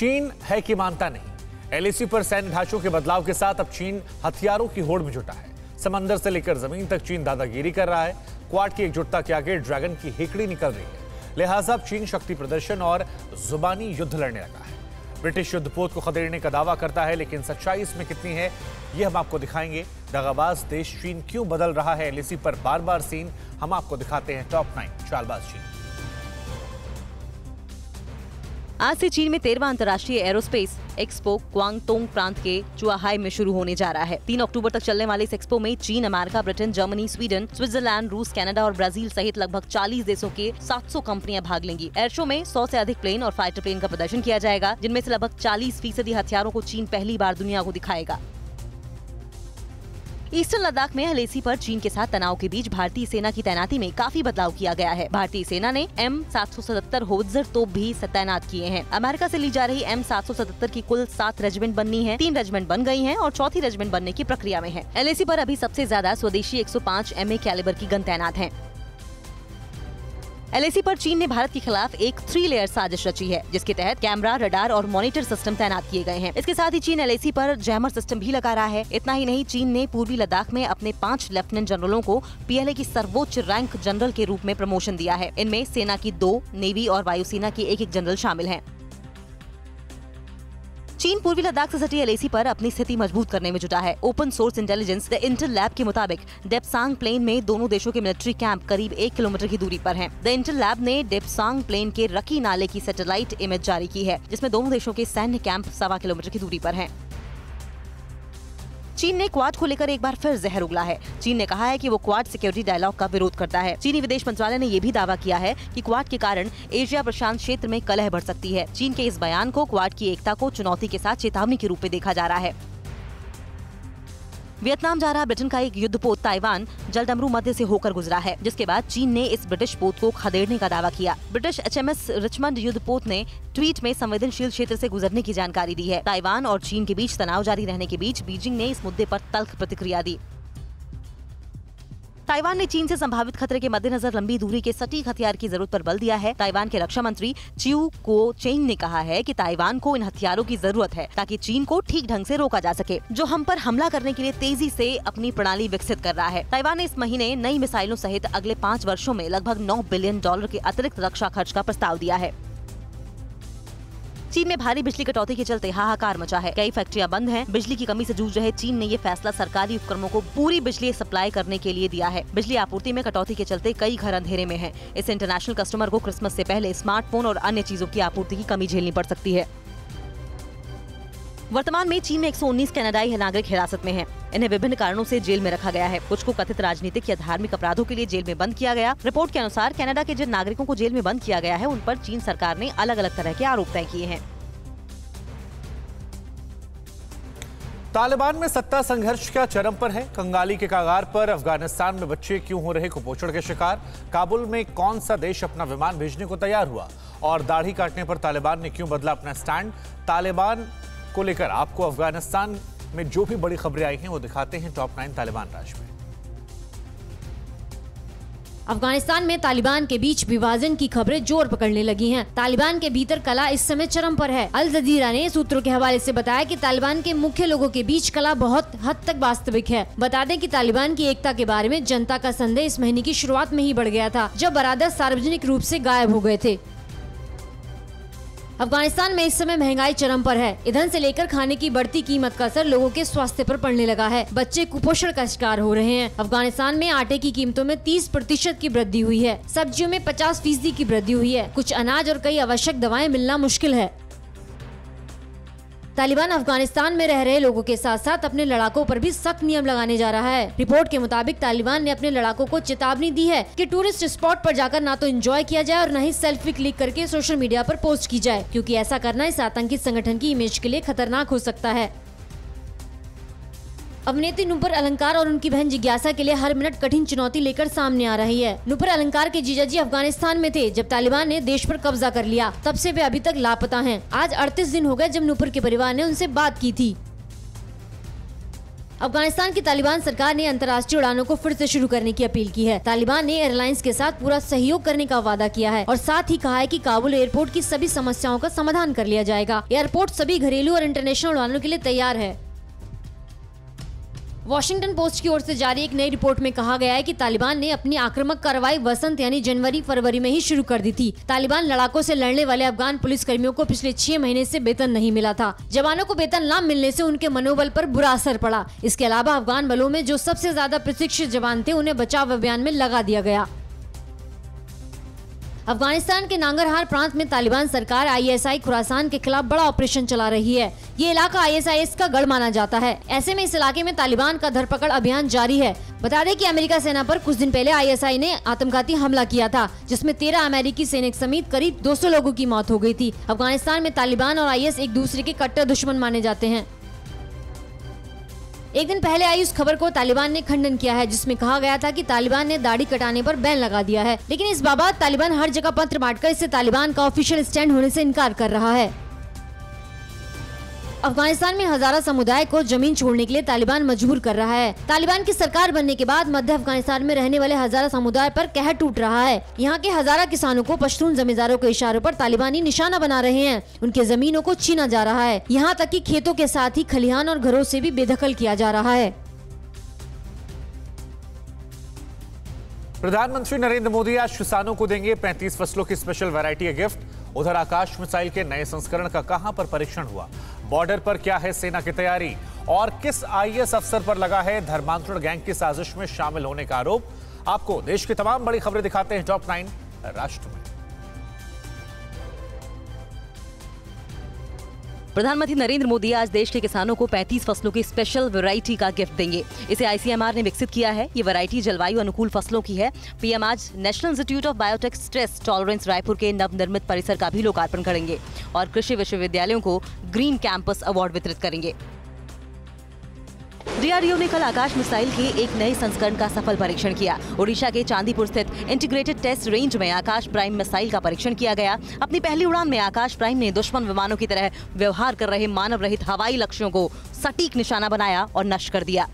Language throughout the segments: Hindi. चीन है कि मानता नहीं। एलईसी पर सैन्यधाशों के बदलाव के साथ अब चीन हथियारों की होड़ में जुटा है। समंदर से लेकर जमीन तक चीन दादागिरी कर रहा है। क्वाड की एकजुटता के आगे ड्रैगन की हेकड़ी निकल रही है। लिहाजा अब चीन शक्ति प्रदर्शन और जुबानी युद्ध लड़ने लगा है। ब्रिटिश युद्धपोत को खदेड़ने का दावा करता है, लेकिन सच्चाई इसमें कितनी है ये हम आपको दिखाएंगे। दगाबाज देश चीन क्यों बदल रहा है, एलईसी पर बार बार सीन, हम आपको दिखाते हैं टॉप 9 चालबाज चीन। आज से चीन में 13वां अंतर्राष्ट्रीय एरोस्पेस एक्सपो क्वांगतोंग प्रांत के चुआहाई में शुरू होने जा रहा है। 3 अक्टूबर तक चलने वाले इस एक्सपो में चीन, America, Britain, Germany, Sweden, Switzerland, रूस, कनाडा और ब्राजील सहित लगभग 40 देशों के 700 कंपनियां भाग लेंगी। एयर शो में 100 से अधिक प्लेन और फाइटर प्लेन का प्रदर्शन किया जाएगा, जिनमें से लगभग 40% हथियारों को चीन पहली बार दुनिया को दिखाएगा। ईस्टर्न लद्दाख में एलएसी पर चीन के साथ तनाव के बीच भारतीय सेना की तैनाती में काफी बदलाव किया गया है। भारतीय सेना ने M-777 होवित्जर तोप भी तैनात किए हैं। अमेरिका से ली जा रही M-777 की कुल 7 रेजिमेंट बननी है। 3 रेजिमेंट बन गई हैं और चौथी रेजिमेंट बनने की प्रक्रिया में है। एलएसी पर अभी सबसे ज्यादा स्वदेशी 105 MA कैलिबर की गन तैनात है। एलएसी पर चीन ने भारत के खिलाफ एक 3-लेयर साजिश रची है, जिसके तहत कैमरा, रडार और मॉनिटर सिस्टम तैनात किए गए हैं। इसके साथ ही चीन एलएसी पर जैमर सिस्टम भी लगा रहा है। इतना ही नहीं, चीन ने पूर्वी लद्दाख में अपने 5 लेफ्टिनेंट जनरलों को पीएलए की सर्वोच्च रैंक जनरल के रूप में प्रमोशन दिया है। इनमें सेना की 2, नेवी और वायुसेना की 1-1 जनरल शामिल है। चीन पूर्वी लद्दाख से सटी एलएसी पर अपनी स्थिति मजबूत करने में जुटा है। ओपन सोर्स इंटेलिजेंस द इंटरलैब के मुताबिक डेपसांग प्लेन में दोनों देशों के मिलिट्री कैंप करीब 1 किलोमीटर की दूरी पर हैं। द इंटरलैब ने डेपसांग प्लेन के रकी नाले की सैटेलाइट इमेज जारी की है, जिसमें दोनों देशों के सैन्य कैंप 1.25 किलोमीटर की दूरी पर हैं। चीन ने क्वाड को लेकर एक बार फिर जहर उगला है। चीन ने कहा है कि वो क्वाड सिक्योरिटी डायलॉग का विरोध करता है। चीनी विदेश मंत्रालय ने यह भी दावा किया है कि क्वाड के कारण एशिया प्रशांत क्षेत्र में कलह बढ़ सकती है। चीन के इस बयान को क्वाड की एकता को चुनौती के साथ चेतावनी के रूप में देखा जा रहा है। वियतनाम जा रहा ब्रिटेन का एक युद्धपोत ताइवान जलडमरू मध्य से होकर गुजरा है, जिसके बाद चीन ने इस ब्रिटिश पोत को खदेड़ने का दावा किया। ब्रिटिश HMS रिचमंड युद्धपोत ने ट्वीट में संवेदनशील क्षेत्र से गुजरने की जानकारी दी है। ताइवान और चीन के बीच तनाव जारी रहने के बीच बीजिंग ने इस मुद्दे पर तल्ख प्रतिक्रिया दी। ताइवान ने चीन से संभावित खतरे के मद्देनजर लंबी दूरी के सटीक हथियार की जरूरत पर बल दिया है। ताइवान के रक्षा मंत्री चिउ कोचेन ने कहा है कि ताइवान को इन हथियारों की जरूरत है ताकि चीन को ठीक ढंग से रोका जा सके, जो हम पर हमला करने के लिए तेजी से अपनी प्रणाली विकसित कर रहा है। ताइवान ने इस महीने नई मिसाइलों सहित अगले 5 वर्षों में लगभग $9 बिलियन के अतिरिक्त रक्षा खर्च का प्रस्ताव दिया है। चीन में भारी बिजली कटौती के चलते हाहाकार मचा है। कई फैक्ट्रियां बंद हैं। बिजली की कमी से जूझ रहे चीन ने ये फैसला सरकारी उपक्रमों को पूरी बिजली सप्लाई करने के लिए दिया है। बिजली आपूर्ति में कटौती के चलते कई घर अंधेरे में हैं। इस इंटरनेशनल कस्टमर को क्रिसमस से पहले स्मार्टफोन और अन्य चीजों की आपूर्ति की कमी झेलनी पड़ सकती है। वर्तमान में चीन में 119 कनाडाई नागरिक हिरासत में हैं। इन्हें विभिन्न कारणों से जेल में रखा गया है। कुछ को कथित राजनीतिक या धार्मिक अपराधों के लिए जेल में बंद किया गया। रिपोर्ट के अनुसार कनाडा के जिन नागरिकों को जेल में बंद किया गया है, उन पर चीन सरकार ने अलग अलग तरह के आरोप तय किए हैं। तालिबान में सत्ता संघर्ष का चरम पर है। कंगाली के कगार पर अफगानिस्तान में बच्चे क्यों हो रहे कुपोषण के शिकार? काबुल में कौन सा देश अपना विमान भेजने को तैयार हुआ? और दाढ़ी काटने पर तालिबान ने क्यों बदला अपना स्टैंड? तालिबान को लेकर आपको अफगानिस्तान में जो भी बड़ी खबरें आई हैं वो दिखाते हैं टॉप 9 तालिबान राज में। अफगानिस्तान में तालिबान के बीच विभाजन की खबरें जोर पकड़ने लगी हैं। तालिबान के भीतर कला इस समय चरम पर है। अल जज़ीरा ने सूत्रों के हवाले से बताया कि तालिबान के मुख्य लोगों के बीच कला बहुत हद तक वास्तविक है। बता दें कि तालिबान की एकता के बारे में जनता का संदेह इस महीने की शुरुआत में ही बढ़ गया था, जब बरादर सार्वजनिक रूप से गायब हो गए थे। अफगानिस्तान में इस समय महंगाई चरम पर है। ईंधन से लेकर खाने की बढ़ती कीमत का असर लोगों के स्वास्थ्य पर पड़ने लगा है। बच्चे कुपोषण का शिकार हो रहे हैं। अफगानिस्तान में आटे की कीमतों में 30% की वृद्धि हुई है। सब्जियों में 50% की वृद्धि हुई है। कुछ अनाज और कई आवश्यक दवाएं मिलना मुश्किल है। तालिबान अफगानिस्तान में रह रहे लोगों के साथ साथ अपने लड़ाकों पर भी सख्त नियम लगाने जा रहा है। रिपोर्ट के मुताबिक तालिबान ने अपने लड़ाकों को चेतावनी दी है कि टूरिस्ट स्पॉट पर जाकर ना तो एंजॉय किया जाए और न ही सेल्फी क्लिक करके सोशल मीडिया पर पोस्ट की जाए, क्योंकि ऐसा करना इस आतंकी संगठन की इमेज के लिए खतरनाक हो सकता है। अभिनेत्री नुपुर अलंकार और उनकी बहन जिज्ञासा के लिए हर मिनट कठिन चुनौती लेकर सामने आ रही है। नुपुर अलंकार के जीजाजी अफगानिस्तान में थे जब तालिबान ने देश पर कब्जा कर लिया। तब से वे अभी तक लापता हैं। आज 38 दिन हो गए जब नुपुर के परिवार ने उनसे बात की थी। अफगानिस्तान की तालिबान सरकार ने अंतर्राष्ट्रीय उड़ानों को फिर से शुरू करने की अपील की है। तालिबान ने एयरलाइंस के साथ पूरा सहयोग करने का वादा किया है और साथ ही कहा है कि काबुल एयरपोर्ट की सभी समस्याओं का समाधान कर लिया जाएगा। एयरपोर्ट सभी घरेलू और इंटरनेशनल उड़ानों के लिए तैयार है। वॉशिंगटन पोस्ट की ओर से जारी एक नई रिपोर्ट में कहा गया है कि तालिबान ने अपनी आक्रामक कार्रवाई वसंत यानी जनवरी फरवरी में ही शुरू कर दी थी। तालिबान लड़ाकों से लड़ने वाले अफगान पुलिस कर्मियों को पिछले 6 महीने से वेतन नहीं मिला था। जवानों को वेतन न मिलने से उनके मनोबल पर बुरा असर पड़ा। इसके अलावा अफगान बलों में जो सबसे ज्यादा प्रशिक्षित जवान थे उन्हें बचाव अभियान में लगा दिया गया। अफगानिस्तान के नांगरहार प्रांत में तालिबान सरकार आईएसआई खुरासान के खिलाफ बड़ा ऑपरेशन चला रही है। ये इलाका आईएसआईएस का गढ़ माना जाता है। ऐसे में इस इलाके में तालिबान का धरपकड़ अभियान जारी है। बता दें कि अमेरिका सेना पर कुछ दिन पहले आईएसआई ने आत्मघाती हमला किया था, जिसमें 13 अमेरिकी सैनिक समेत करीब 200 लोगों की मौत हो गयी थी। अफगानिस्तान में तालिबान और आईएस एक दूसरे के कट्टर दुश्मन माने जाते हैं। एक दिन पहले आई उस खबर को तालिबान ने खंडन किया है, जिसमें कहा गया था कि तालिबान ने दाढ़ी कटाने पर बैन लगा दिया है, लेकिन इस बाबत तालिबान हर जगह पत्र बांटकर इससे तालिबान का ऑफिशियल स्टैंड होने से इनकार कर रहा है। अफगानिस्तान में हजारा समुदाय को जमीन छोड़ने के लिए तालिबान मजबूर कर रहा है। तालिबान की सरकार बनने के बाद मध्य अफगानिस्तान में रहने वाले हजारा समुदाय पर कहर टूट रहा है। यहाँ के हजारा किसानों को पश्तून जमींदारों के इशारों पर तालिबानी निशाना बना रहे हैं। उनके जमीनों को छीना जा रहा है, यहाँ तक कि खेतों के साथ ही खलिहान और घरों से भी बेदखल किया जा रहा है। प्रधानमंत्री नरेंद्र मोदी आज किसानों को देंगे 35 फसलों की स्पेशल वैरायटी गिफ्ट। उधर आकाश मिसाइल के नए संस्करण का कहां पर परीक्षण हुआ, बॉर्डर पर क्या है सेना की तैयारी और किस आईएएस अफसर पर लगा है धर्मांतरण गैंग की साजिश में शामिल होने का आरोप। आपको देश की तमाम बड़ी खबरें दिखाते हैं टॉप 9 राष्ट्र में। प्रधानमंत्री नरेंद्र मोदी आज देश के किसानों को 35 फसलों की स्पेशल वैरायटी का गिफ्ट देंगे। इसे आईसीएमआर ने विकसित किया है। ये वैरायटी जलवायु अनुकूल फसलों की है। पीएम आज national institute of biotech stress tolerance Raipur के नवनिर्मित परिसर का भी लोकार्पण करेंगे और कृषि विश्वविद्यालयों को ग्रीन कैंपस अवार्ड वितरित करेंगे। डीआरडीओ ने कल आकाश मिसाइल के एक नए संस्करण का सफल परीक्षण किया। ओडिशा के चांदीपुर स्थित इंटीग्रेटेड टेस्ट रेंज में आकाश प्राइम मिसाइल का परीक्षण किया गया। अपनी पहली उड़ान में आकाश प्राइम ने दुश्मन विमानों की तरह व्यवहार कर रहे मानव रहित हवाई लक्ष्यों को सटीक निशाना बनाया और नष्ट कर दिया।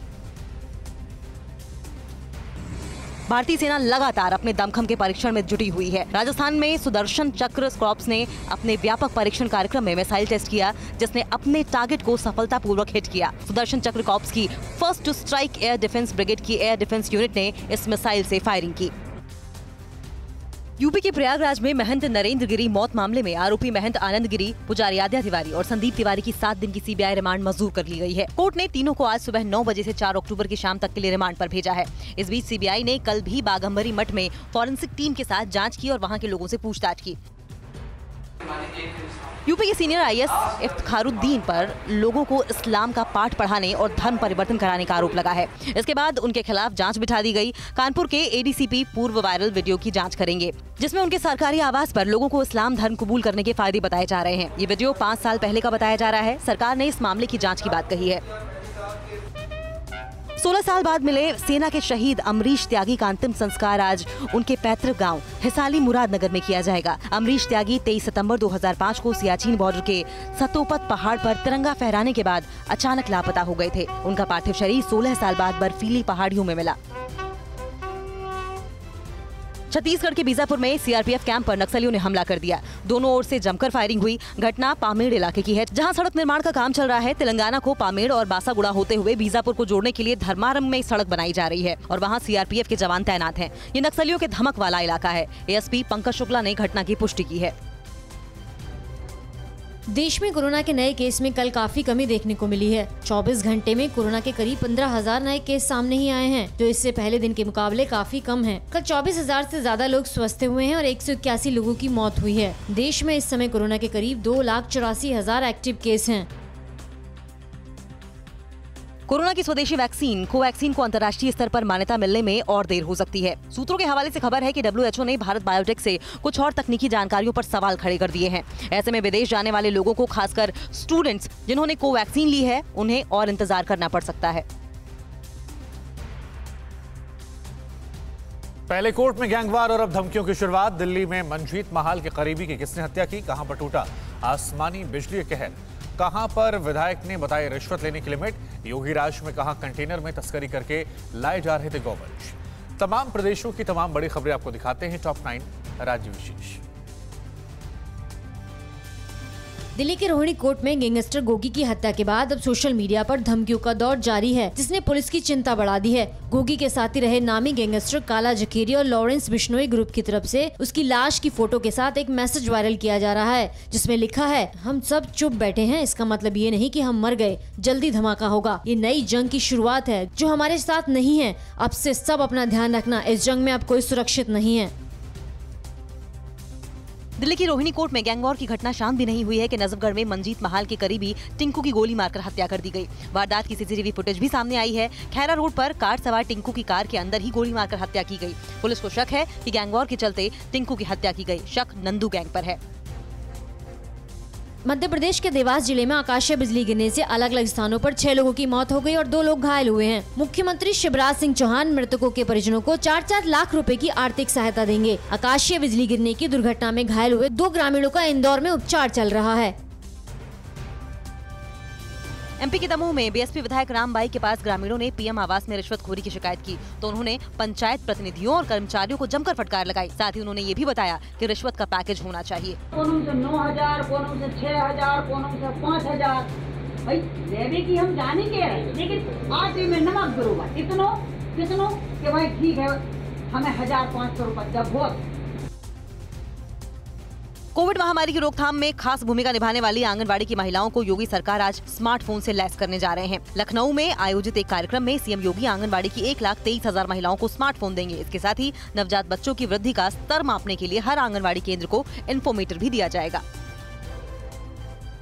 भारतीय सेना लगातार अपने दमखम के परीक्षण में जुटी हुई है। राजस्थान में सुदर्शन चक्र कॉर्प्स ने अपने व्यापक परीक्षण कार्यक्रम में मिसाइल टेस्ट किया, जिसने अपने टारगेट को सफलतापूर्वक हिट किया। सुदर्शन चक्र कॉर्प्स की first to strike air defence brigade की एयर डिफेंस यूनिट ने इस मिसाइल से फायरिंग की। यूपी के प्रयागराज में महंत नरेंद्र गिरी मौत मामले में आरोपी महंत आनंद गिरी, पुजारी आद्या तिवारी और संदीप तिवारी की 7 दिन की सीबीआई रिमांड मंजूर कर ली गई है। कोर्ट ने तीनों को आज सुबह 9 बजे से 4 अक्टूबर की शाम तक के लिए रिमांड पर भेजा है। इस बीच सीबीआई ने कल भी बाघंबरी मठ में फॉरेंसिक टीम के साथ जाँच की और वहाँ के लोगों से पूछताछ की। यूपी के सीनियर आईएएस इफ्तिखारुद्दीन पर लोगों को इस्लाम का पाठ पढ़ाने और धर्म परिवर्तन कराने का आरोप लगा है। इसके बाद उनके खिलाफ जांच बिठा दी गई। कानपुर के एडीसीपी पूर्व वायरल वीडियो की जांच करेंगे, जिसमें उनके सरकारी आवास पर लोगों को इस्लाम धर्म कबूल करने के फायदे बताए जा रहे हैं। ये वीडियो 5 साल पहले का बताया जा रहा है। सरकार ने इस मामले की जाँच की बात कही है। 16 साल बाद मिले सेना के शहीद अमरीश त्यागी का अंतिम संस्कार आज उनके पैतृक गांव हिसाली मुरादनगर में किया जाएगा। अमरीश त्यागी 23 सितंबर 2005 को सियाचिन बॉर्डर के सतोपत पहाड़ पर तिरंगा फहराने के बाद अचानक लापता हो गए थे। उनका पार्थिव शरीर 16 साल बाद बर्फीली पहाड़ियों में मिला। छत्तीसगढ़ के बीजापुर में सीआरपीएफ कैंप पर नक्सलियों ने हमला कर दिया। दोनों ओर से जमकर फायरिंग हुई। घटना पामेड़ इलाके की है, जहां सड़क निर्माण का काम चल रहा है। तेलंगाना को पामेड़ और बासागुड़ा होते हुए बीजापुर को जोड़ने के लिए धर्मारम में सड़क बनाई जा रही है और वहां सीआरपीएफ के जवान तैनात हैं। ये नक्सलियों के धमक वाला इलाका है। एएसपी पंकज शुक्ला ने घटना की पुष्टि की है। देश में कोरोना के नए केस में कल काफी कमी देखने को मिली है। 24 घंटे में कोरोना के करीब 15,000 नए केस सामने ही आए हैं, जो इससे पहले दिन के मुकाबले काफी कम है। कल 24,000 से ज्यादा लोग स्वस्थ हुए हैं और 181 लोगों की मौत हुई है। देश में इस समय कोरोना के करीब 2,84,000 एक्टिव केस हैं। कोरोना की स्वदेशी वैक्सीन कोवैक्सीन को अंतर्राष्ट्रीय स्तर पर मान्यता मिलने में और देर हो सकती है। सूत्रों के हवाले से खबर है कि WHO ने भारत बायोटेक से कुछ और तकनीकी जानकारियों पर सवाल खड़े कर दिए हैं। ऐसे में विदेश जाने वाले लोगों को, खासकर स्टूडेंट्स जिन्होंने कोवैक्सीन ली है, उन्हें और इंतजार करना पड़ सकता है। पहले कोर्ट में गैंगवार और अब धमकियों की शुरुआत। दिल्ली में मंजीत महाल के करीबी की किसने हत्या की, कहां पर टूटा आसमानी बिजली कहर। कहां पर, विधायक ने बताई रिश्वत लेने की लिमिट। योगी राज में कहा कंटेनर में तस्करी करके लाए जा रहे थे गोवंश। तमाम प्रदेशों की तमाम बड़ी खबरें आपको दिखाते हैं टॉप 9 राज्य विशेष। दिल्ली के रोहिणी कोर्ट में गैंगस्टर गोगी की हत्या के बाद अब सोशल मीडिया पर धमकियों का दौर जारी है, जिसने पुलिस की चिंता बढ़ा दी है। गोगी के साथी रहे नामी गैंगस्टर काला जखेरी और लॉरेंस बिश्नोई ग्रुप की तरफ से उसकी लाश की फोटो के साथ एक मैसेज वायरल किया जा रहा है, जिसमें लिखा है हम सब चुप बैठे हैं, इसका मतलब ये नहीं कि हम मर गए, जल्दी धमाका होगा। ये नई जंग की शुरुआत है जो हमारे साथ नहीं है, अब से सब अपना ध्यान रखना, इस जंग में अब कोई सुरक्षित नहीं है। दिल्ली की रोहिणी कोर्ट में गैंगवॉर की घटना शांत भी नहीं हुई है कि नजफगढ़ में मंजीत महाल के करीबी टिंकू की गोली मारकर हत्या कर दी गई। वारदात की सीसीटीवी फुटेज भी सामने आई है। खैरा रोड पर कार सवार टिंकू की कार के अंदर ही गोली मारकर हत्या की गई। पुलिस को शक है कि गैंगवॉर के चलते टिंकू की हत्या की गई। शक नंदू गैंग पर है। मध्य प्रदेश के देवास जिले में आकाशीय बिजली गिरने से अलग अलग स्थानों पर 6 लोगों की मौत हो गई और 2 लोग घायल हुए हैं। मुख्यमंत्री शिवराज सिंह चौहान मृतकों के परिजनों को 4-4 लाख रुपए की आर्थिक सहायता देंगे। आकाशीय बिजली गिरने की दुर्घटना में घायल हुए 2 ग्रामीणों का इंदौर में उपचार चल रहा है। एमपी के दमोह में बीएसपी विधायक रामबाई के पास ग्रामीणों ने पीएम आवास में रिश्वतखोरी की शिकायत की तो उन्होंने पंचायत प्रतिनिधियों और कर्मचारियों को जमकर फटकार लगाई। साथ ही उन्होंने ये भी बताया कि रिश्वत का पैकेज होना चाहिए। कोनों से 9,000, कोनों से 6,000, कोनों से 5,000 भाई लेने की हम जानेंगे, लेकिन आज में नमक बरूबा इतनो कितनों कि भाई ठीक है हमें 1,500 रुपये जब बहुत। कोविड महामारी की रोकथाम में खास भूमिका निभाने वाली आंगनवाड़ी की महिलाओं को योगी सरकार आज स्मार्टफोन से लैस करने जा रहे हैं। लखनऊ में आयोजित एक कार्यक्रम में सीएम योगी आंगनवाड़ी की 1,23,000 महिलाओं को स्मार्टफोन देंगे। इसके साथ ही नवजात बच्चों की वृद्धि का स्तर मापने के लिए हर आंगनवाड़ी केंद्र को इन्फोमीटर भी दिया जाएगा।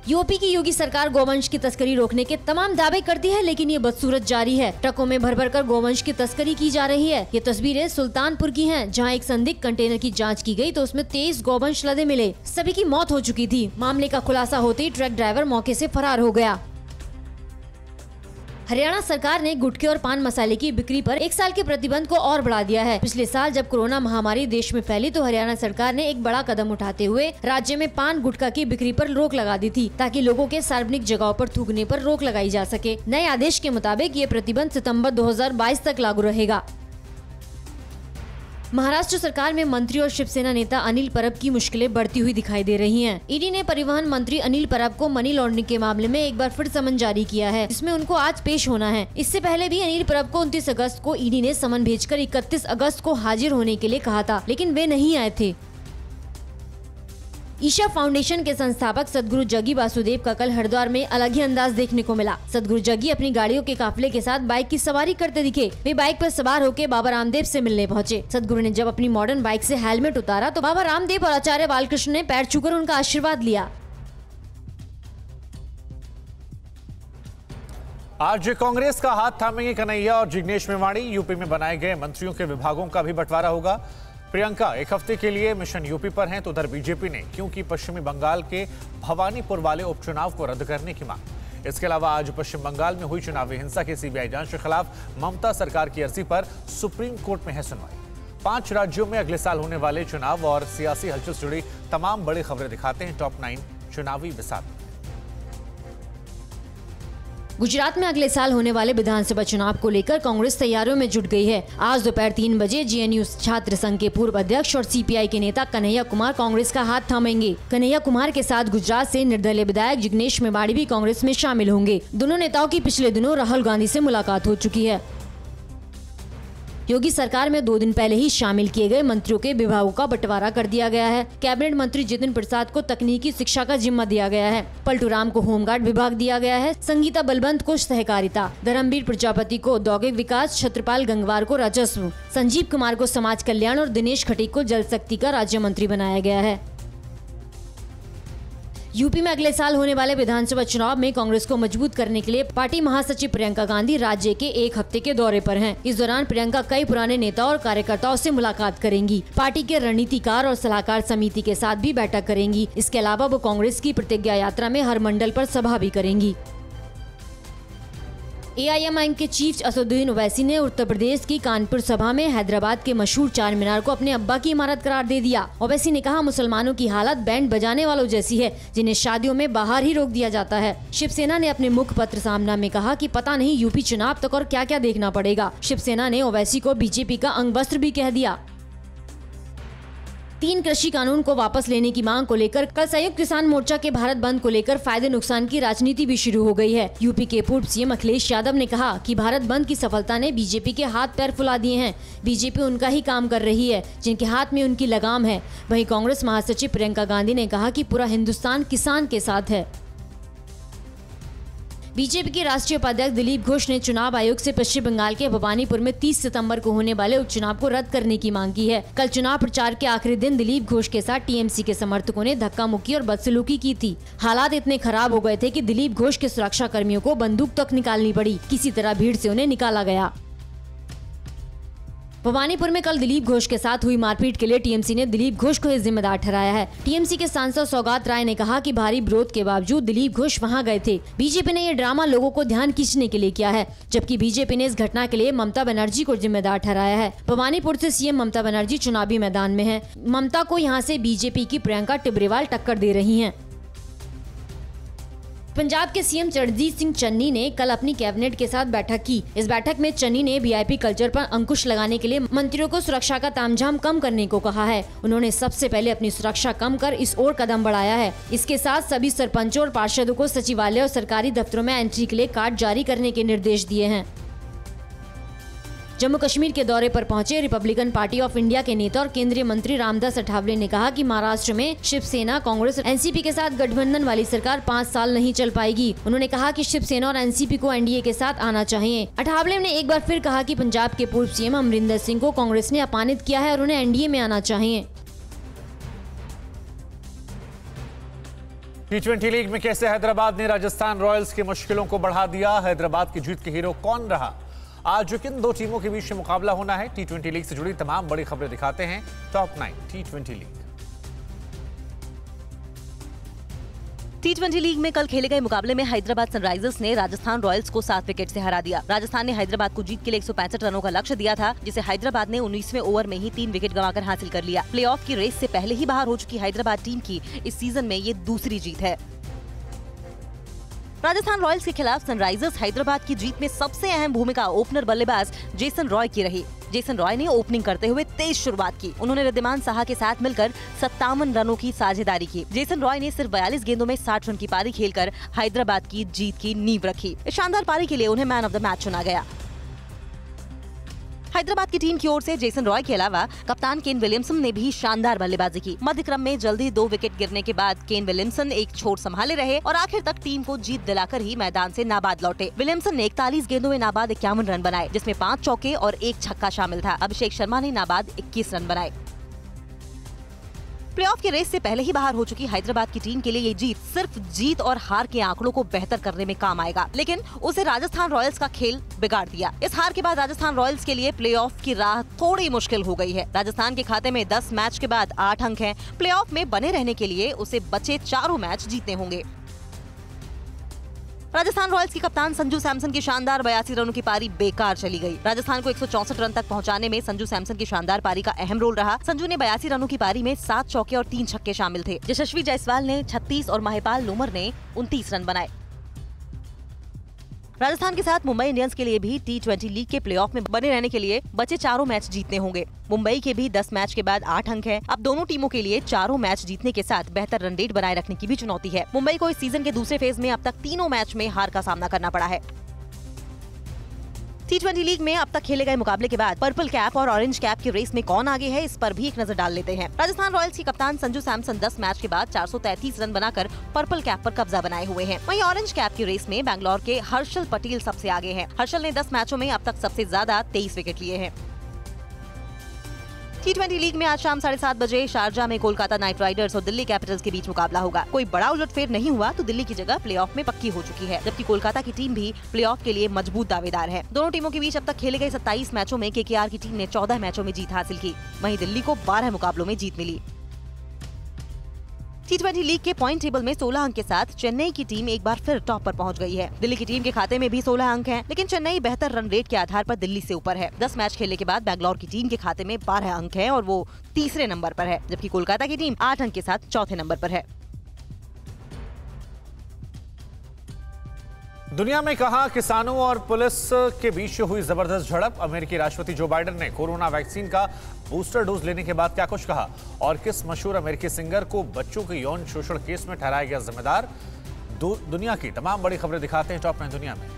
यूपी की योगी सरकार गोवंश की तस्करी रोकने के तमाम दावे करती है, लेकिन ये बदसूरत जारी है। ट्रकों में भर भर कर गोवंश की तस्करी की जा रही है। ये तस्वीरें सुल्तानपुर की हैं, जहां एक संदिग्ध कंटेनर की जांच की गई तो उसमें 23 गोवंश लदे मिले। सभी की मौत हो चुकी थी। मामले का खुलासा होते ही ट्रक ड्राइवर मौके से फरार हो गया। हरियाणा सरकार ने गुटखे और पान मसाले की बिक्री पर 1 साल के प्रतिबंध को और बढ़ा दिया है। पिछले साल जब कोरोना महामारी देश में फैली तो हरियाणा सरकार ने एक बड़ा कदम उठाते हुए राज्य में पान गुटखा की बिक्री पर रोक लगा दी थी, ताकि लोगों के सार्वजनिक जगहों पर थूकने पर रोक लगाई जा सके। नए आदेश के मुताबिक ये प्रतिबंध सितम्बर 2022 तक लागू रहेगा। महाराष्ट्र सरकार में मंत्री और शिवसेना नेता अनिल परब की मुश्किलें बढ़ती हुई दिखाई दे रही हैं। ईडी ने परिवहन मंत्री अनिल परब को मनी लॉन्ड्रिंग के मामले में एक बार फिर समन जारी किया है, जिसमें उनको आज पेश होना है। इससे पहले भी अनिल परब को 29 अगस्त को ईडी ने समन भेजकर 31 अगस्त को हाजिर होने के लिए कहा था, लेकिन वे नहीं आए थे। ईशा फाउंडेशन के संस्थापक सदगुरु जगी वासुदेव का कल हरिद्वार में अलग ही अंदाज देखने को मिला। सदगुरु जगी अपनी गाड़ियों के काफिले के साथ बाइक की सवारी करते दिखे। वे बाइक पर सवार होकर बाबा रामदेव से मिलने पहुंचे। सदगुरु ने जब अपनी मॉडर्न बाइक से हेलमेट उतारा तो बाबा रामदेव और आचार्य बालकृष्ण ने पैर छूकर उनका आशीर्वाद लिया। आज कांग्रेस का हाथ थामेंगे कन्हैया और जिग्नेश मेवाणी। यूपी में बनाए गए मंत्रियों के विभागों का भी बंटवारा होगा। प्रियंका एक हफ्ते के लिए मिशन यूपी पर हैं तो उधर बीजेपी ने क्योंकि पश्चिमी बंगाल के भवानीपुर वाले उपचुनाव को रद्द करने की मांग। इसके अलावा आज पश्चिम बंगाल में हुई चुनावी हिंसा की सीबीआई जांच के खिलाफ ममता सरकार की अर्जी पर सुप्रीम कोर्ट में है सुनवाई। 5 राज्यों में अगले साल होने वाले चुनाव और सियासी हलचल से जुड़ी तमाम बड़ी खबरें दिखाते हैं टॉप 9 चुनावी विसात। गुजरात में अगले साल होने वाले विधानसभा चुनाव को लेकर कांग्रेस तैयारियों में जुट गई है। आज दोपहर 3 बजे जेएनयू छात्र संघ के पूर्व अध्यक्ष और सीपीआई के नेता कन्हैया कुमार कांग्रेस का हाथ थामेंगे। कन्हैया कुमार के साथ गुजरात से निर्दलीय विधायक जिग्नेश मेवाणी भी कांग्रेस में शामिल होंगे। दोनों नेताओं की पिछले दिनों राहुल गांधी से मुलाकात हो चुकी है। योगी सरकार में 2 दिन पहले ही शामिल किए गए मंत्रियों के विभागों का बंटवारा कर दिया गया है। कैबिनेट मंत्री जितिन प्रसाद को तकनीकी शिक्षा का जिम्मा दिया गया है, पलटू राम को होमगार्ड विभाग दिया गया है, संगीता बलवंत को सहकारिता, धर्मवीर प्रजापति को औद्योगिक विकास, छत्रपाल गंगवार को राजस्व, संजीव कुमार को समाज कल्याण और दिनेश खटीक को जल शक्ति का राज्य मंत्री बनाया गया है। यूपी में अगले साल होने वाले विधानसभा चुनाव में कांग्रेस को मजबूत करने के लिए पार्टी महासचिव प्रियंका गांधी राज्य के 1 हफ्ते के दौरे पर हैं। इस दौरान प्रियंका कई पुराने नेताओं और कार्यकर्ताओं से मुलाकात करेंगी। पार्टी के रणनीतिकार और सलाहकार समिति के साथ भी बैठक करेंगी। इसके अलावा वो कांग्रेस की प्रतिज्ञा यात्रा में हर मंडल पर सभा भी करेंगी। एआईएमआईएम के चीफ असदुद्दीन ओवैसी ने उत्तर प्रदेश की कानपुर सभा में हैदराबाद के मशहूर चार मीनार को अपने अब्बा की इमारत करार दे दिया। ओवैसी ने कहा, मुसलमानों की हालत बैंड बजाने वालों जैसी है जिन्हें शादियों में बाहर ही रोक दिया जाता है। शिवसेना ने अपने मुखपत्र सामना में कहा कि पता नहीं यूपी चुनाव तक और क्या क्या देखना पड़ेगा। शिवसेना ने ओवैसी को बीजेपी का अंगवस्त्र भी कह दिया। 3 कृषि कानून को वापस लेने की मांग को लेकर कल संयुक्त किसान मोर्चा के भारत बंद को लेकर फायदे नुकसान की राजनीति भी शुरू हो गई है। यूपी के पूर्व सीएम अखिलेश यादव ने कहा कि भारत बंद की सफलता ने बीजेपी के हाथ पैर फुला दिए हैं। बीजेपी उनका ही काम कर रही है जिनके हाथ में उनकी लगाम है। वहीं कांग्रेस महासचिव प्रियंका गांधी ने कहा कि पूरा हिंदुस्तान किसान के साथ है। बीजेपी के राष्ट्रीय उपाध्यक्ष दिलीप घोष ने चुनाव आयोग से पश्चिम बंगाल के भवानीपुर में 30 सितंबर को होने वाले उपचुनाव को रद्द करने की मांग की है। कल चुनाव प्रचार के आखिरी दिन दिलीप घोष के साथ टीएमसी के समर्थकों ने धक्का मुक्की और बदसलूकी की थी। हालात इतने खराब हो गए थे कि दिलीप घोष के सुरक्षा कर्मियों को बंदूक तक निकालनी पड़ी। किसी तरह भीड़ से उन्हें निकाला गया। भवानीपुर में कल दिलीप घोष के साथ हुई मारपीट के लिए टीएमसी ने दिलीप घोष को ही जिम्मेदार ठहराया है। टीएमसी के सांसद सौगात राय ने कहा कि भारी विरोध के बावजूद दिलीप घोष वहां गए थे। बीजेपी ने यह ड्रामा लोगों को ध्यान खींचने के लिए किया है, जबकि बीजेपी ने इस घटना के लिए ममता बनर्जी को जिम्मेदार ठहराया है। भवानीपुर से सीएम ममता बनर्जी चुनावी मैदान में है। ममता को यहाँ से बीजेपी की प्रियंका टिब्रेवाल टक्कर दे रही है। पंजाब के सीएम चरणजीत सिंह चन्नी ने कल अपनी कैबिनेट के साथ बैठक की। इस बैठक में चन्नी ने वीआईपी कल्चर पर अंकुश लगाने के लिए मंत्रियों को सुरक्षा का तामझाम कम करने को कहा है। उन्होंने सबसे पहले अपनी सुरक्षा कम कर इस ओर कदम बढ़ाया है। इसके साथ सभी सरपंचों और पार्षदों को सचिवालय और सरकारी दफ्तरों में एंट्री के लिए कार्ड जारी करने के निर्देश दिए हैं। जम्मू कश्मीर के दौरे पर पहुंचे रिपब्लिकन पार्टी ऑफ इंडिया के नेता और केंद्रीय मंत्री रामदास अठावले ने कहा कि महाराष्ट्र में शिवसेना, कांग्रेस और एनसीपी के साथ गठबंधन वाली सरकार 5 साल नहीं चल पाएगी। उन्होंने कहा कि शिवसेना और एनसीपी को एनडीए के साथ आना चाहिए। अठावले ने एक बार फिर कहा कि पंजाब के पूर्व सीएम अमरिंदर सिंह को कांग्रेस ने अपमानित किया है और उन्हें एनडीए में आना चाहिए। टी20 लीग में कैसे हैदराबाद ने राजस्थान रॉयल्स की मुश्किलों को बढ़ा दिया, हैदराबाद की जीत के हीरो कौन रहा, आज जो किन 2 टीमों के बीच में मुकाबला होना है, टी20 लीग से जुड़ी तमाम बड़ी खबरें दिखाते हैं top 9 T20 league. T20 league में कल खेले गए मुकाबले में हैदराबाद सनराइजर्स ने राजस्थान रॉयल्स को 7 विकेट से हरा दिया। राजस्थान ने हैदराबाद को जीत के लिए 165 रनों का लक्ष्य दिया था, जिसे हैदराबाद ने 19वें ओवर में ही 3 विकेट गंवाकर हासिल कर लिया। प्लेऑफ की रेस से पहले ही बाहर हो चुकी हैदराबाद टीम की इस सीजन में ये दूसरी जीत है। राजस्थान रॉयल्स के खिलाफ सनराइजर्स हैदराबाद की जीत में सबसे अहम भूमिका ओपनर बल्लेबाज जेसन रॉय की रही। जेसन रॉय ने ओपनिंग करते हुए तेज शुरुआत की। उन्होंने रिद्धिमान साहा के साथ मिलकर 57 रनों की साझेदारी की। जेसन रॉय ने सिर्फ 42 गेंदों में 60 रन की पारी खेलकर हैदराबाद की जीत की नींव रखी। इस शानदार पारी के लिए उन्हें मैन ऑफ द मैच चुना गया। हैदराबाद की टीम की ओर से जेसन रॉय के अलावा कप्तान केन विलियमसन ने भी शानदार बल्लेबाजी की। मध्य क्रम में जल्दी 2 विकेट गिरने के बाद केन विलियमसन एक छोर संभाले रहे और आखिर तक टीम को जीत दिलाकर ही मैदान से नाबाद लौटे। विलियमसन ने 41 गेंदों में नाबाद 51 रन बनाए, जिसमें 5 चौके और 1 छक्का शामिल था। अभिषेक शर्मा ने नाबाद 21 रन बनाए। प्लेऑफ के रेस से पहले ही बाहर हो चुकी हैदराबाद की टीम के लिए ये जीत सिर्फ जीत और हार के आंकड़ों को बेहतर करने में काम आएगा, लेकिन उसे राजस्थान रॉयल्स का खेल बिगाड़ दिया। इस हार के बाद राजस्थान रॉयल्स के लिए प्लेऑफ की राह थोड़ी मुश्किल हो गई है। राजस्थान के खाते में 10 मैच के बाद 8 अंक हैं। प्लेऑफ में बने रहने के लिए उसे बचे 4 मैच जीतने होंगे। राजस्थान रॉयल्स के कप्तान संजू सैमसन की शानदार 82 रनों की पारी बेकार चली गई। राजस्थान को 164 रन तक पहुंचाने में संजू सैमसन की शानदार पारी का अहम रोल रहा। संजू ने 82 रनों की पारी में 7 चौके और 3 छक्के शामिल थे। यशस्वी जायसवाल ने 36 और महिपाल लोमर ने 29 रन बनाए। राजस्थान के साथ मुंबई इंडियंस के लिए भी टी20 लीग के प्लेऑफ में बने रहने के लिए बचे 4 मैच जीतने होंगे। मुंबई के भी 10 मैच के बाद 8 अंक हैं। अब दोनों टीमों के लिए 4 मैच जीतने के साथ बेहतर रन रेट बनाए रखने की भी चुनौती है। मुंबई को इस सीजन के दूसरे फेज में अब तक 3 मैच में हार का सामना करना पड़ा है। टी20 लीग में अब तक खेले गए मुकाबले के बाद पर्पल कैप और ऑरेंज कैप की रेस में कौन आगे है, इस पर भी एक नजर डाल लेते हैं। राजस्थान रॉयल्स के कप्तान संजू सैमसन 10 मैच के बाद 433 रन बनाकर पर्पल कैप पर कब्जा बनाए हुए हैं। वहीं ऑरेंज कैप की रेस में बैंगलोर के हर्षल पटेल सबसे आगे हैं। हर्षल ने 10 मैचों में अब तक सबसे ज्यादा 23 विकेट लिए हैं। टी20 लीग में आज शाम 7:30 बजे शारजा में कोलकाता नाइट राइडर्स और दिल्ली कैपिटल्स के बीच मुकाबला होगा। कोई बड़ा उलटफेर नहीं हुआ तो दिल्ली की जगह प्लेऑफ में पक्की हो चुकी है, जबकि कोलकाता की टीम भी प्लेऑफ के लिए मजबूत दावेदार है। दोनों टीमों के बीच अब तक खेले गए 27 मैचों में केकेआर की टीम ने 14 मैचों में जीत हासिल की। वहीं दिल्ली को 12 मुकाबलों में जीत मिली। T20 लीग के पॉइंट टेबल में 16 अंक के साथ चेन्नई की टीम एक बार फिर टॉप पर पहुंच गई है। दिल्ली की टीम के खाते में भी 16 अंक हैं, लेकिन चेन्नई बेहतर रन रेट के आधार पर दिल्ली से ऊपर है। 10 मैच खेलने के बाद बैंगलोर की टीम के खाते में 12 अंक हैं और वो तीसरे नंबर पर है, जबकि कोलकाता की टीम 8 अंक के साथ चौथे नंबर पर है। दुनिया में कहा किसानों और पुलिस के बीच हुई जबरदस्त झड़प। अमेरिकी राष्ट्रपति जो बाइडेन ने कोरोना वैक्सीन का बूस्टर डोज लेने के बाद क्या कुछ कहा, और किस मशहूर अमेरिकी सिंगर को बच्चों के यौन शोषण केस में ठहराया गया जिम्मेदार। दुनिया की तमाम बड़ी खबरें दिखाते हैं टॉप 9 दुनिया में।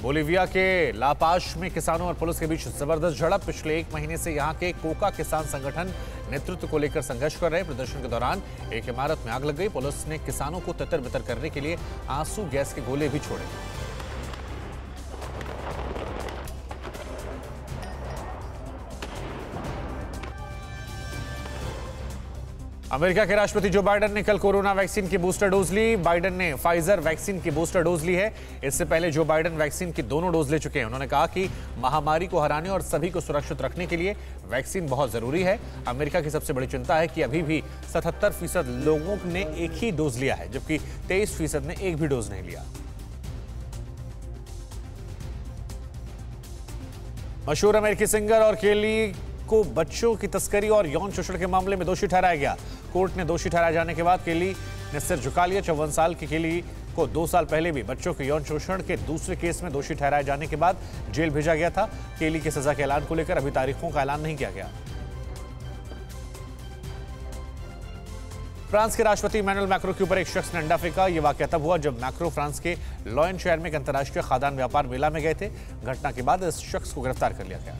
बोलिविया के लापाश में किसानों और पुलिस के बीच जबरदस्त झड़प। पिछले एक महीने से यहां के कोका किसान संगठन नेतृत्व को लेकर संघर्ष कर रहे। प्रदर्शन के दौरान एक इमारत में आग लग गई। पुलिस ने किसानों को तितर बितर करने के लिए आंसू गैस के गोले भी छोड़े। अमेरिका के राष्ट्रपति जो बाइडेन ने कल कोरोना वैक्सीन की बूस्टर डोज ली। बाइडेन ने फाइजर वैक्सीन की बूस्टर डोज ली है। इससे पहले जो बाइडेन वैक्सीन की दोनों डोज ले चुके हैं। उन्होंने कहा कि महामारी को हराने और सभी को सुरक्षित रखने के लिए वैक्सीन बहुत जरूरी है। अमेरिका की सबसे बड़ी चिंता है कि अभी भी 77% लोगों ने एक ही डोज लिया है, जबकि 23% ने एक भी डोज नहीं लिया। मशहूर अमेरिकी सिंगर और केली को बच्चों की तस्करी और यौन शोषण के मामले में दोषी ठहराया गया। कोर्ट ने दोषी ठहराए जाने के बाद केली ने सिर झुका लिया। 54 साल की केली को 2 साल पहले भी बच्चों के यौन शोषण के दूसरे केस में दोषी ठहराए जाने के बाद जेल भेजा गया था। केली की सजा के ऐलान को लेकर अभी तारीखों का ऐलान नहीं किया गया। फ्रांस के राष्ट्रपति इमैनुअल मैक्रो के ऊपर एक शख्स ने अंडा फेंका। यह वाकया तब हुआ जब मैक्रो फ्रांस के लॉयन शहर में एक अंतर्राष्ट्रीय खाद्यान्न व्यापार मेला में गए थे। घटना के बाद इस शख्स को गिरफ्तार कर लिया गया।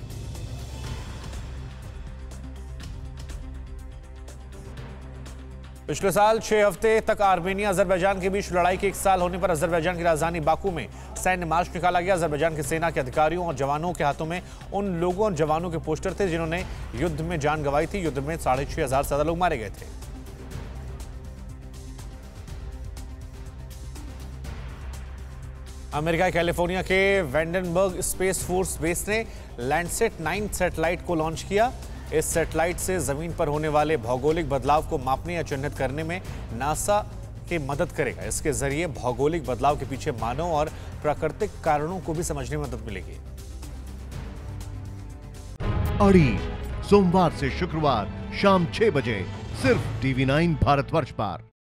पिछले साल 6 हफ्ते तक आर्मेनिया अजरबैजान के बीच लड़ाई के 1 साल होने पर अजरबैजान की राजधानी बाकू में सैन्य मार्च निकाला गया। अजरबैजान की सेना के अधिकारियों और जवानों के हाथों में उन लोगों और जवानों के पोस्टर थे जिन्होंने युद्ध में जान गंवाई थी। युद्ध में 6,500 से ज्यादा लोग मारे गए थे। अमेरिका कैलिफोर्निया के वेंडनबर्ग स्पेस फोर्स बेस ने लैंडसेट 9 सैटेलाइट को लॉन्च किया। इस सैटेलाइट से जमीन पर होने वाले भौगोलिक बदलाव को मापने या चिन्हित करने में नासा की मदद करेगा। इसके जरिए भौगोलिक बदलाव के पीछे मानव और प्राकृतिक कारणों को भी समझने में मदद मिलेगी। अड़ी सोमवार से शुक्रवार शाम 6 बजे सिर्फ TV9 भारतवर्ष पर।